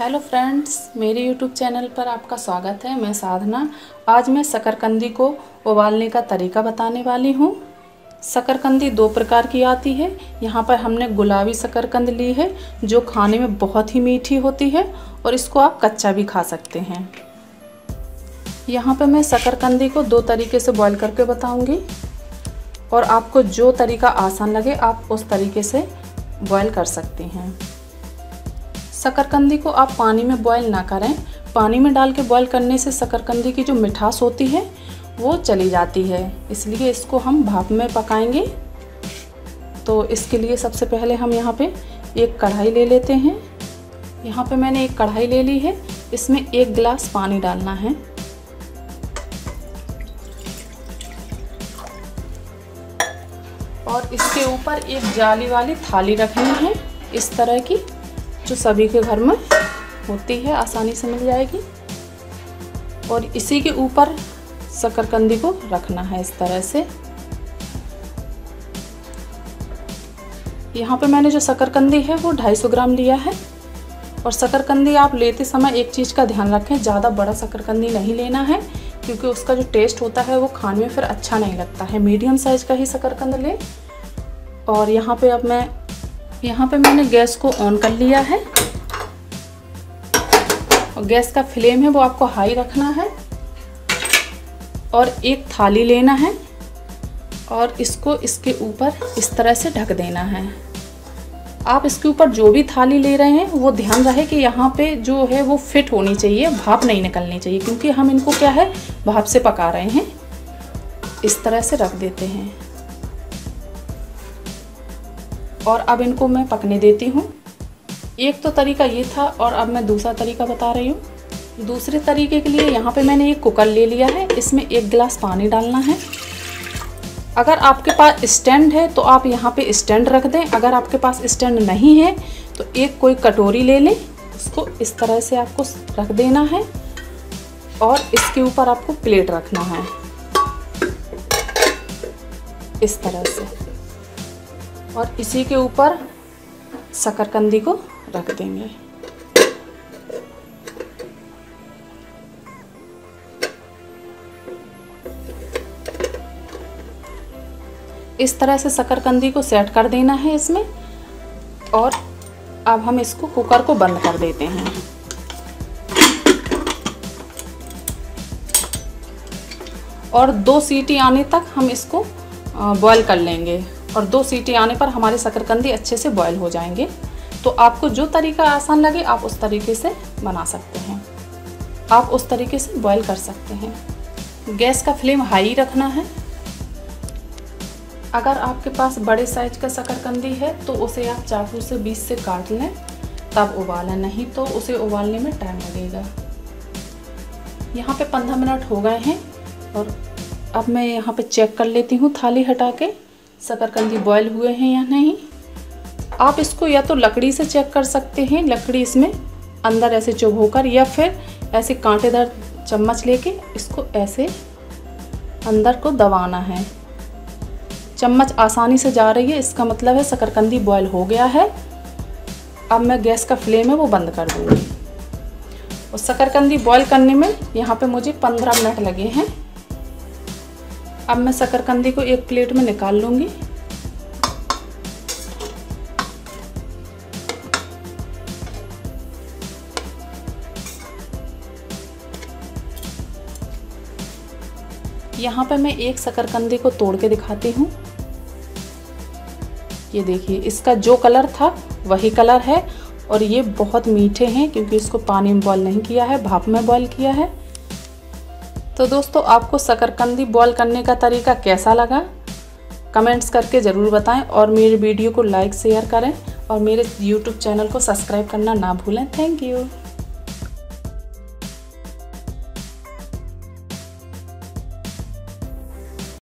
Hello friends, मेरे YouTube channel पर आपका स्वागत है। मैं साधना। आज मैं शकरकंदी को उबालने का तरीका बताने वाली हूँ। शकरकंदी दो प्रकार की आती है। यहाँ पर हमने गुलाबी शकरकंद ली है जो खाने में बहुत ही मीठी होती है और इसको आप कच्चा भी खा सकते हैं। यहाँ पर मैं शकरकंदी को दो तरीके से बॉईल करके बताऊँगी और आपको जो तरीका आसान लगे आप उस तरीके से बॉयल कर सकते हैं। शकरकंदी को आप पानी में बॉयल ना करें। पानी में डाल के बॉयल करने से शकरकंदी की जो मिठास होती है वो चली जाती है, इसलिए इसको हम भाप में पकाएंगे। तो इसके लिए सबसे पहले हम यहाँ पे एक कढ़ाई ले लेते हैं। यहाँ पे मैंने एक कढ़ाई ले ली है, इसमें एक गिलास पानी डालना है। और इसके ऊपर एक जाली वाली थाली रखनी है, इस तरह की, जो सभी के घर में होती है, आसानी से मिल जाएगी। और इसी के ऊपर शकरकंदी को रखना है इस तरह से। यहाँ पे मैंने जो शकरकंदी है वो 250 ग्राम लिया है। और शकरकंदी आप लेते समय एक चीज़ का ध्यान रखें, ज़्यादा बड़ा शकरकंदी नहीं लेना है, क्योंकि उसका जो टेस्ट होता है वो खाने में फिर अच्छा नहीं लगता है। मीडियम साइज़ का ही शकरकंद लें। और यहाँ पे मैंने गैस को ऑन कर लिया है और गैस का फ्लेम है वो आपको हाई रखना है। और एक थाली लेना है और इसको इसके ऊपर इस तरह से ढक देना है। आप इसके ऊपर जो भी थाली ले रहे हैं वो ध्यान रहे कि यहाँ पे जो है वो फिट होनी चाहिए, भाप नहीं निकलनी चाहिए, क्योंकि हम इनको क्या है भाप से पका रहे हैं। इस तरह से रख देते हैं और अब इनको मैं पकने देती हूँ। एक तो तरीका ये था और अब मैं दूसरा तरीका बता रही हूँ। दूसरे तरीके के लिए यहाँ पे मैंने एक कुकर ले लिया है, इसमें एक गिलास पानी डालना है। अगर आपके पास स्टैंड है तो आप यहाँ पे स्टैंड रख दें, अगर आपके पास स्टैंड नहीं है तो एक कोई कटोरी ले लें, उसको इस तरह से आपको रख देना है। और इसके ऊपर आपको प्लेट रखना है इस तरह से, और इसी के ऊपर शकरकंदी को रख देंगे। इस तरह से शकरकंदी को सेट कर देना है इसमें। और अब हम इसको कुकर को बंद कर देते हैं। और 2 सीटी आने तक हम इसको बॉईल कर लेंगे। और 2 सीटी आने पर हमारे शकरकंदी अच्छे से बॉयल हो जाएंगे। तो आपको जो तरीका आसान लगे आप उस तरीके से बना सकते हैं, आप उस तरीके से बॉयल कर सकते हैं। गैस का फ्लेम हाई रखना है। अगर आपके पास बड़े साइज का शकरकंदी है तो उसे आप चाकू से बीच से काट लें, तब उबालें, नहीं तो उसे उबालने में टाइम लगेगा। यहाँ पे 15 मिनट हो गए हैं और अब मैं यहाँ पे चेक कर लेती हूँ थाली हटा के, शकरकंदी बॉयल हुए हैं या नहीं। आप इसको या तो लकड़ी से चेक कर सकते हैं, लकड़ी इसमें अंदर ऐसे चुभोकर, या फिर ऐसे कांटेदार चम्मच लेके इसको ऐसे अंदर को दबाना है। चम्मच आसानी से जा रही है, इसका मतलब है शकरकंदी बॉयल हो गया है। अब मैं गैस का फ्लेम है वो बंद कर दूँगी। और शकरकंदी बॉयल करने में यहाँ पे मुझे 15 मिनट लगे हैं। अब मैं शकरकंदी को एक प्लेट में निकाल लूँगी। यहाँ पे मैं एक शकरकंदी को तोड़ के दिखाती हूँ। ये देखिए, इसका जो कलर था वही कलर है। और ये बहुत मीठे हैं क्योंकि इसको पानी में बॉयल नहीं किया है, भाप में बॉयल किया है। तो दोस्तों, आपको शकरकंदी बॉयल करने का तरीका कैसा लगा कमेंट्स करके ज़रूर बताएं। और मेरे वीडियो को लाइक शेयर करें और मेरे YouTube चैनल को सब्सक्राइब करना ना भूलें। Thank you.